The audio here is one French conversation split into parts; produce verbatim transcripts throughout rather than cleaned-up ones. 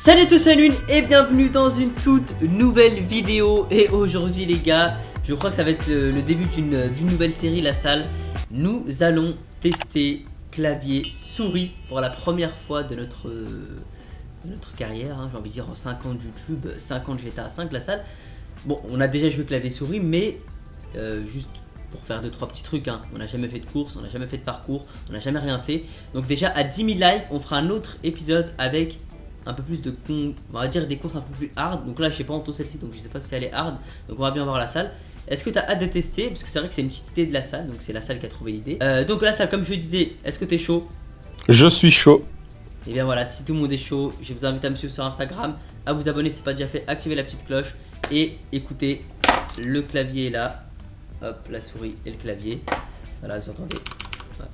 Salut à tous, c'est Lune et bienvenue dans une toute nouvelle vidéo. Et aujourd'hui les gars, je crois que ça va être le, le début d'une nouvelle série, lasalle. Nous allons tester clavier souris pour la première fois de notre, euh, de notre carrière, hein, j'ai envie de dire en cinq ans de YouTube, cinq ans de G T A cinq, lasalle. Bon, on a déjà joué clavier souris, mais euh, juste pour faire deux trois petits trucs, hein. On n'a jamais fait de course, on n'a jamais fait de parcours, on n'a jamais rien fait. Donc déjà à dix mille likes, on fera un autre épisode avec un peu plus de con... on va dire des courses un peu plus hard. Donc là je sais pas en tout celle-ci, donc je sais pas si elle est hard, donc on va bien voir lasalle. Est-ce que tu as hâte de tester? Parce que c'est vrai que c'est une petite idée de lasalle, donc c'est lasalle qui a trouvé l'idée. euh, Donc lasalle, comme je disais, est-ce que tu es chaud? Je suis chaud. Et bien voilà, si tout le monde est chaud, je vous invite à me suivre sur Instagram, à vous abonner si ce n'est pas déjà fait, activer la petite cloche. Et écoutez, le clavier est là, hop, la souris et le clavier. Voilà, vous entendez?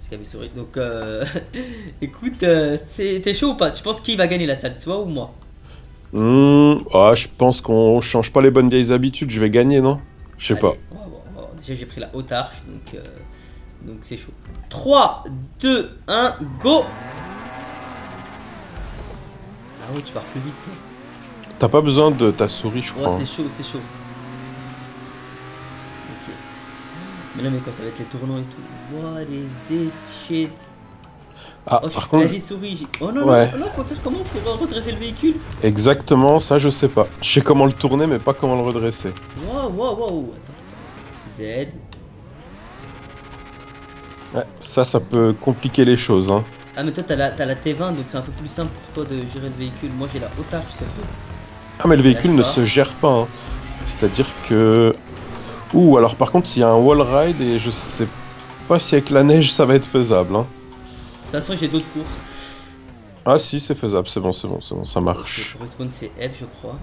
C'est clavier souris. Donc euh... écoute, euh, t'es chaud ou pas? Tu penses qui va gagner lasalle, toi ou moi? mmh, ah, Je pense qu'on change pas les bonnes vieilles habitudes, je vais gagner, non? Je sais pas. On va voir, on va voir. Déjà j'ai pris la haute arche, donc euh... donc c'est chaud. trois, deux, un, go! Ah oui, tu pars plus vite. T'as pas besoin de ta souris, je crois. Ouais, c'est chaud, c'est chaud. Mais non, mais quand ça va être les tournants et tout. What is this shit? Ah, oh, par contre, souris. Oh non, ouais. non, non, faut faire comment pour redresser le véhicule? Exactement, ça je sais pas. Je sais comment le tourner, mais pas comment le redresser. Wow, wow, wow. Attends. Z. Ouais, ça, ça peut compliquer les choses, hein. Ah, mais toi, t'as la, la T vingt, donc c'est un peu plus simple pour toi de gérer le véhicule. Moi, j'ai la O T A R, je Ah, mais le véhicule ne se gère pas, hein. C'est-à-dire que... Ouh, alors par contre, il y a un wall ride et je sais pas si avec la neige ça va être faisable. Hein. De toute façon, j'ai d'autres courses. Ah si, c'est faisable, c'est bon, c'est bon, c'est bon, ça marche. Le respawn c'est F, je crois.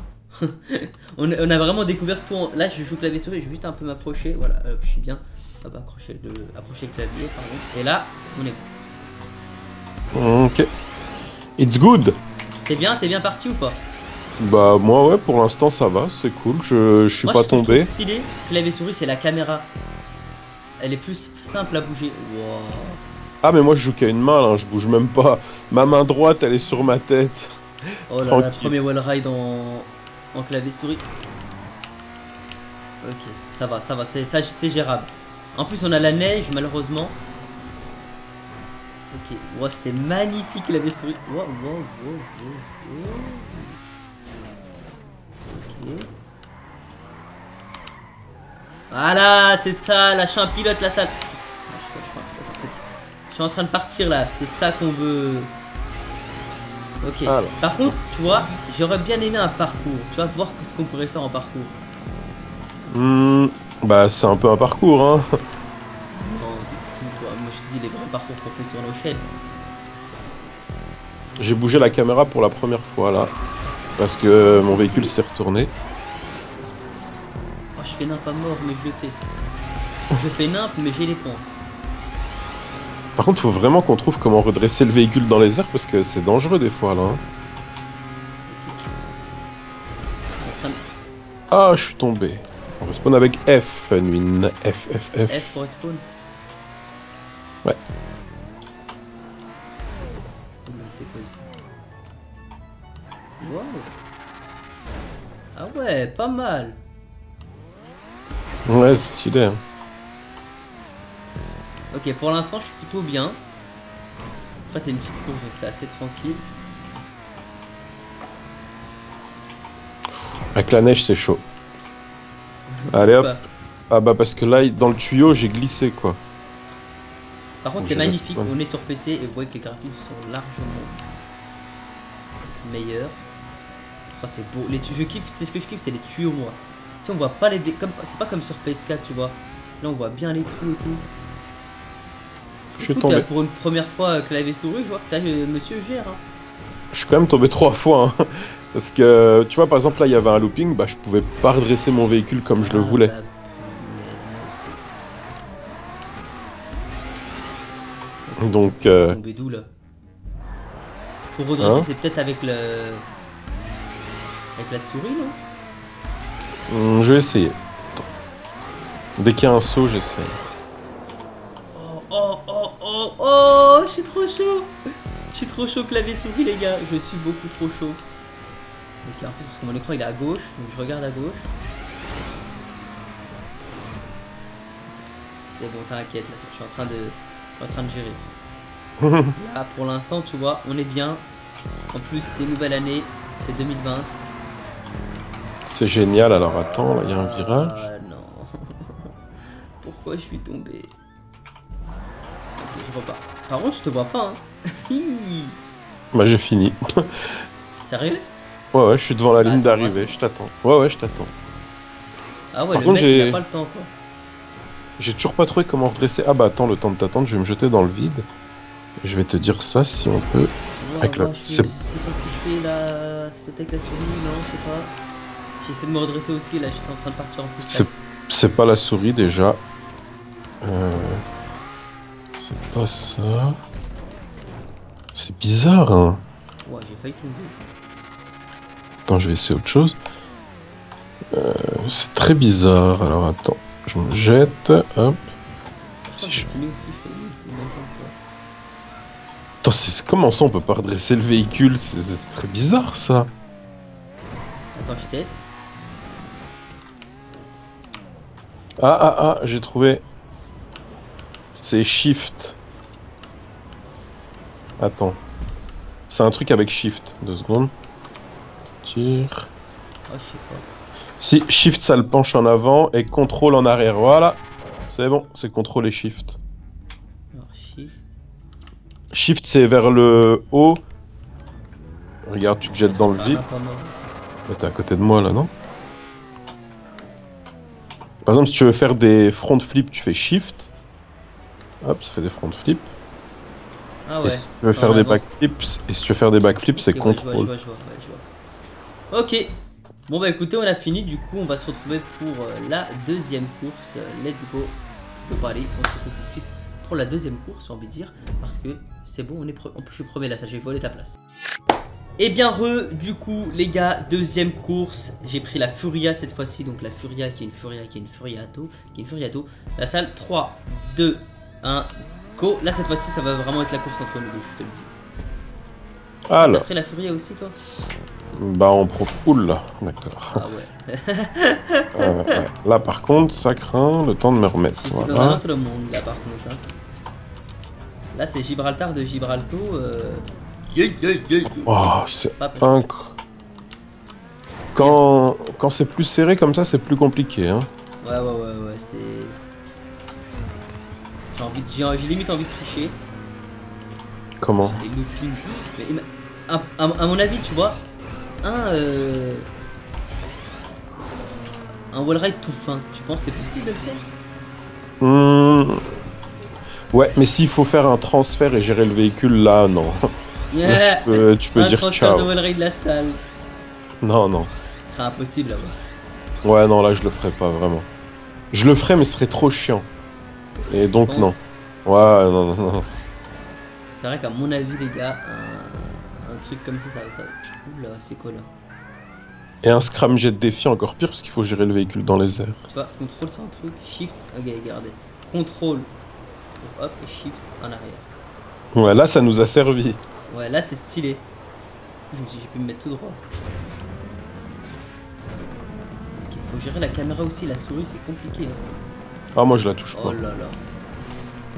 on, on a vraiment découvert tout. En... Là, je joue clavier souris, je vais juste un peu m'approcher. Voilà, hop, je suis bien. Hop, approcher le, approcher le clavier, pardon. Et là, on est bon. Ok. It's good. T'es bien, t'es bien parti ou pas? Bah moi ouais, pour l'instant ça va, c'est cool, je, je suis moi, pas je tombé. Moi stylé, clavier souris c'est la caméra. Elle est plus simple à bouger. Wow. Ah mais moi je joue qu'à une main là, je bouge même pas. Ma main droite elle est sur ma tête. Oh là là, premier wall ride en, en clavier souris. Ok, ça va, ça va, c'est gérable. En plus on a la neige malheureusement. Ok, wow, c'est magnifique clavier souris. Wow, wow, wow, wow, wow. Voilà, c'est ça, là je suis un pilote lasalle. Je suis en train de partir là, c'est ça qu'on veut. Ok, alors. Par contre, tu vois, j'aurais bien aimé un parcours. Tu vas voir ce qu'on pourrait faire en parcours. Mmh, bah c'est un peu un parcours hein. Non, t'es fou toi, moi je te dis les vrais parcours qu'on fait sur nos chaînes. J'ai bougé la caméra pour la première fois là. Parce que mon véhicule s'est retourné. Oh, je fais nimp pas mort, mais je le fais. Je fais nimp, mais j'ai les points. Par contre, faut vraiment qu'on trouve comment redresser le véhicule dans les airs parce que c'est dangereux des fois là. Ah, je suis tombé. On respawn avec F, Nuin. F, F, F. F pour respawn. Ouais. C'est quoi ici? Wow. Ah ouais, pas mal. Ouais, stylé. Hein. Ok, pour l'instant, je suis plutôt bien. Après, c'est une petite course, donc c'est assez tranquille. Avec la neige, c'est chaud. Allez hop. Ah bah parce que là, dans le tuyau, j'ai glissé quoi. Par contre, c'est magnifique. On est sur P C et vous voyez que les graphismes sont largement meilleurs. Oh, c'est beau, les tu je kiffe, c'est ce que je kiffe, c'est les tuyaux moi. Tu sais, on voit pas les dé... comme c'est pas comme sur P S quatre, tu vois. Là on voit bien les trous et tout. Je suis tombé. Pour une première fois clavier souris, je vois que le monsieur gère. Hein. Je suis quand même tombé trois fois hein. Parce que tu vois par exemple là il y avait un looping, bah je pouvais pas redresser mon véhicule comme ah, je le voulais. Bah... Donc euh... tombé d'où là? Pour redresser hein? C'est peut-être avec le Avec la souris, non? mmh, Je vais essayer. Attends. Dès qu'il y a un saut, j'essaye. Oh, oh, oh, oh, oh, je suis trop chaud. Je suis trop chaud clavier souris, les gars. Je suis beaucoup trop chaud. Donc, en plus, parce que mon écran il est à gauche, donc je regarde à gauche. C'est bon, t'inquiète, là, je suis en train de, je suis en train de gérer. Là, pour l'instant, tu vois, on est bien. En plus, c'est une nouvelle année, c'est deux mille vingt. C'est génial, alors attends, là, il y a un virage. Ah non. Pourquoi je suis tombé? Ok, je repars. Par contre, je te vois pas, hein. Bah, j'ai fini. Sérieux? Ouais, ouais, je suis devant la ah, ligne d'arrivée, je t'attends. Ouais, ouais, je t'attends. Ah ouais, par le contre, mec, il a pas le temps, quoi. J'ai toujours pas trouvé comment redresser. Ah bah, attends, le temps de t'attendre, je vais me jeter dans le vide. Je vais te dire ça si on peut... Non, avec non, la... C'est pas ce que je fais là... C'est peut-être avec la souris, non, je sais pas. J'essaie de me redresser aussi, là, j'étais en train de partir en full. C'est pas la souris, déjà. Euh... C'est pas ça... C'est bizarre, hein. Ouais, j'ai failli tomber. Attends, je vais essayer autre chose. Euh, c'est très bizarre, alors attends. Je me jette, hop. Je si je... Fini aussi, je fais... Attends, comment ça on peut pas redresser le véhicule? C'est très bizarre ça. Attends, je teste. Ah ah ah, j'ai trouvé. C'est Shift. Attends. C'est un truc avec Shift. Deux secondes. Tire. Ah, je sais pas. Si, Shift ça le penche en avant et Contrôle en arrière. Voilà. C'est bon, c'est Contrôle et Shift. Alors, Shift. Shift c'est vers le haut. Regarde, tu te jettes dans le vide. Bah, t'es à côté de moi là, non? Par exemple, si tu veux faire des front flips, tu fais Shift. Hop, ça fait des front flips. Ah ouais. Et si tu veux faire des back flips, et si tu veux faire des back flips, c'est Contrôle. Ouais, je vois, je vois, je vois. Ok. Bon bah écoutez, on a fini. Du coup, on va se retrouver pour euh, la deuxième course. Let's go. Donc, allez, on se retrouve tout de suite. Pour la deuxième course, j'ai envie de dire, parce que c'est bon, on est en plus je suis premier là, ça j'ai volé ta place. Et bien re, du coup les gars, deuxième course, j'ai pris la Furia cette fois-ci, donc la Furia qui est une Furia qui est une Furiato, qui est une Furiato. La salle trois, deux, un, go. Là cette fois-ci ça va vraiment être la course entre nous deux, je te le dis. Ah là. T'as pris la Furia aussi toi? Bah on prend cool là, d'accord. Ah ouais. euh, ouais. Là par contre ça craint le temps de me remettre. Je suis voilà. Dans un autre monde là par contre. Hein. Là c'est Gibraltar de Gibralto. Euh... Yeah, yeah, yeah, yeah. Oh, c'est incroyable. Quand, quand c'est plus serré comme ça, c'est plus compliqué. Hein. Ouais, ouais, ouais, ouais, c'est. J'ai envie de... j'ai limite envie de tricher. Comment? Les loopings. Mais, à, à, à mon avis, tu vois, un. Euh... Un wallride tout fin, tu penses c'est possible de le faire? Mmh. Ouais, mais s'il faut faire un transfert et gérer le véhicule, là, non. Yeah. Là, tu peux, tu peux un dire transfert ciao. De wallride de la salle. Non, non. Ce serait impossible, là. Ouais, non, là, je le ferais pas, vraiment. Je le ferais, mais ce serait trop chiant. Et tu donc, non. Ouais, non, non, non. C'est vrai qu'à mon avis, les gars, un, un truc comme ça, ça... ça... Oula, c'est quoi, là? Et un scram jet de défi, encore pire, parce qu'il faut gérer le véhicule dans les airs. Tu vois, contrôle, c'est un truc. Shift, ok, regardez. Contrôle. Hop, et shift en arrière. Ouais, là ça nous a servi. Ouais, là c'est stylé. Je me suis dit, j'ai pu me mettre tout droit. Ok, faut gérer la caméra aussi, la souris c'est compliqué. Hein. Ah, moi je la touche pas. Oh là là.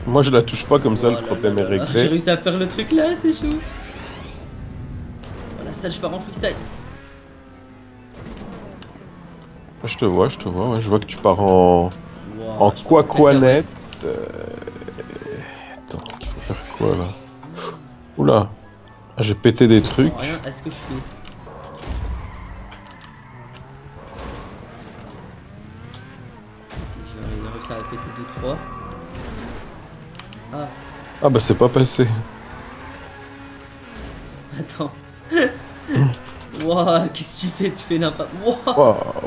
Moi je la touche pas comme oh ça, là le problème là est là réglé. J'ai réussi à faire le truc là, c'est chaud. Voilà, ça je pars en freestyle. Je te vois, je te vois, ouais. Je vois que tu pars en. Wow, en quoi quoi net. Euh... Attends, il faut faire quoi là? Oula, ah, j'ai pété des trucs. Rien à ce que je fais. J'ai réussi à péter deux trois. Ah. Ah bah c'est pas passé. Attends. Wouah, qu'est-ce que tu fais? Tu fais n'importe quoi.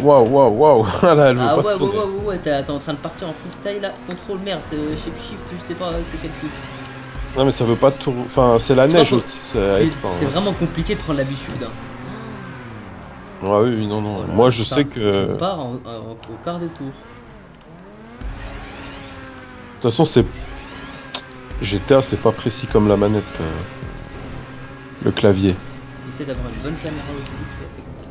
Waouh, waouh, waouh, waouh. Ah là, elle veut ah, pas ouais, tourner. Ah ouais, ouais, ouais, ouais, t'es en train de partir en freestyle là. Contrôle, merde, shape-shift, je sais pas, c'est quel truc. Non mais ça veut pas tourner, enfin c'est la neige aussi. C'est vraiment compliqué de prendre l'habitude. Hein. Ouais, oui, non, non. Voilà, moi je sais que... Je pars en, en, au quart de tour. De toute façon, c'est... G T A, c'est pas précis comme la manette. Euh... Le clavier. J'essaie d'avoir une bonne caméra aussi, c'est compliqué.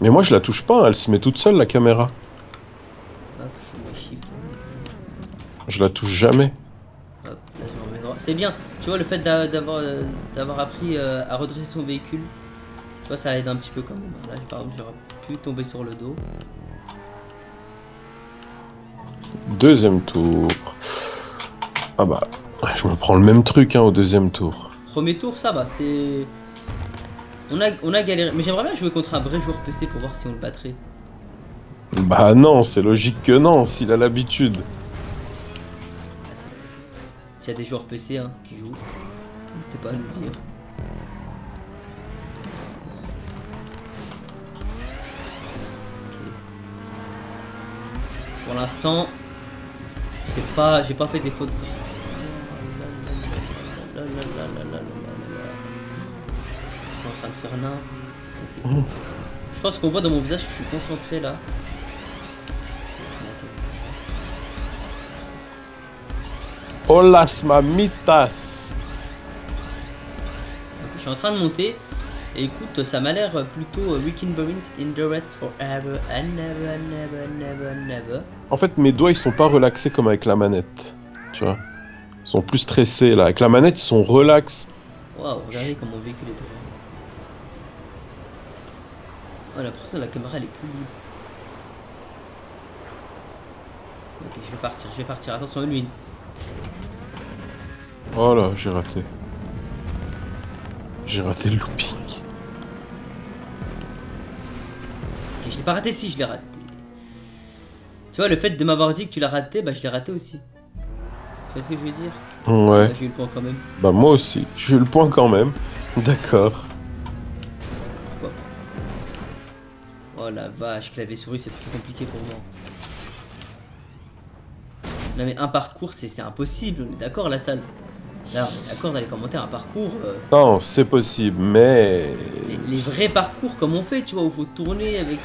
Mais moi je la touche pas, elle se met toute seule la caméra. Hop, je me shift. Je la touche jamais. Hop, là je remets droit. C'est bien, tu vois le fait d'avoir d'avoir appris à redresser son véhicule. Tu vois ça aide un petit peu quand même. Là par exemple j'aurais pu tomber sur le dos. Deuxième tour. Ah bah, je me prends le même truc hein, au deuxième tour. Premier tour, ça va, c'est... On a, on a galéré, mais j'aimerais bien jouer contre un vrai joueur P C pour voir si on le battrait. Bah non, c'est logique que non, s'il a l'habitude. Ah, s'il y a des joueurs P C hein, qui jouent, n'hésitez pas à nous dire. Pour l'instant, c'est pas, j'ai pas fait des fautes. Je suis en train de faire l'un. Okay, je pense qu'on voit dans mon visage que je suis concentré là. Olas mamitas. Je suis en train de monter. Et écoute, ça m'a l'air plutôt uh, Weekend Burns in the rest forever and never, never, never, never. En fait, mes doigts ils sont pas relaxés comme avec la manette. Tu vois, ils sont plus stressés là. Avec la manette, ils sont relax. Waouh, regardez comme mon véhicule est devant. Oh, la personne de la caméra elle est plus libre. Ok, je vais partir, je vais partir. Attention, une mine. Oh là, j'ai raté. J'ai raté le looping. Je l'ai pas raté, si je l'ai raté. Tu vois, le fait de m'avoir dit que tu l'as raté, bah je l'ai raté aussi. Tu vois ce que je veux dire? Ouais. Bah, j'ai eu le point quand même. Bah moi aussi, j'ai eu le point quand même. D'accord. Oh la vache, clavier souris, c'est trop compliqué pour moi. Non mais un parcours, c'est impossible, on est d'accord la salle? Là, on est d'accord d'aller commenter un parcours. Euh... Non, c'est possible, mais... Les, les vrais parcours, comme on fait, tu vois, où faut tourner avec...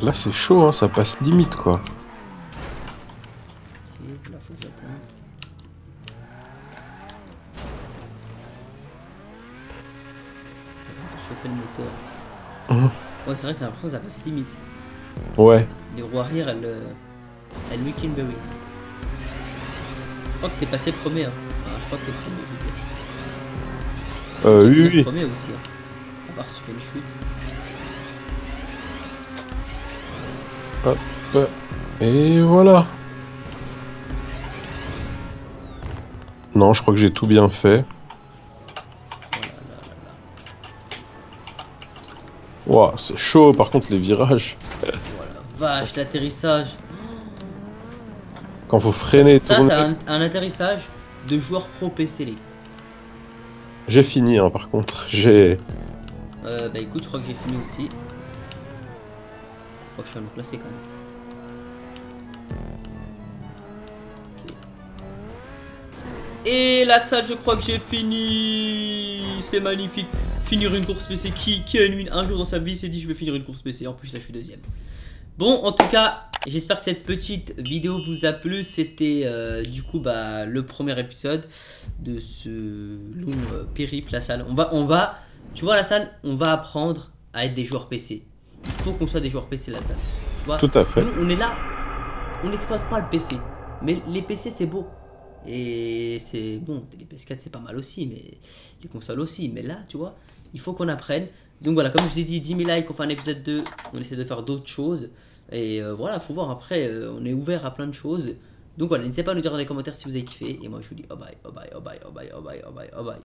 Là, c'est chaud, hein, ça passe limite, quoi. Ok, là, faut que j'attende. Je fais le moteur. Mmh. Ouais, c'est vrai que j'ai l'impression que ça passe limite. Ouais. Les roues arrière, elles... Euh... Elle lui kill the wings. Je crois que t'es passé premier. Hein. Enfin, je crois que t'es premier. Je veux dire. Euh, oui, oui. Premier aussi. Hein. À part si tu fais une chute. Hop. Et voilà. Non, je crois que j'ai tout bien fait. Waouh, c'est chaud par contre les virages. Voilà, vache, l'atterrissage. Quand faut freiner, ça, tourner... ça c'est un, un atterrissage de joueur pro P C. J'ai fini, hein, par contre. J'ai. Euh, bah écoute, je crois que j'ai fini aussi. Je crois que je suis à me placer quand même. Okay. Et la salle, je crois que j'ai fini. C'est magnifique. Finir une course P C. Qui, qui a une, un jour dans sa vie s'est dit je vais finir une course P C. En plus, là, je suis deuxième. Bon, en tout cas. J'espère que cette petite vidéo vous a plu. C'était euh, du coup bah, le premier épisode de ce long euh, périple la salle. On va, on va, tu vois la salle, on va apprendre à être des joueurs P C. Il faut qu'on soit des joueurs P C la salle. Tu vois, tout à fait. Nous, on est là, on n'exploite pas le P C, mais les P C c'est beau et c'est bon. Les P S quatre c'est pas mal aussi, mais les consoles aussi. Mais là, tu vois, il faut qu'on apprenne. Donc voilà, comme je vous ai dit, dix mille likes, on fait un épisode deux, on essaie de faire d'autres choses. Et euh, voilà, faut voir après, euh, on est ouvert à plein de choses. Donc voilà, n'hésitez pas à nous dire dans les commentaires si vous avez kiffé. Et moi je vous dis oh bye, oh bye, oh bye, oh bye, oh bye, oh bye, oh bye.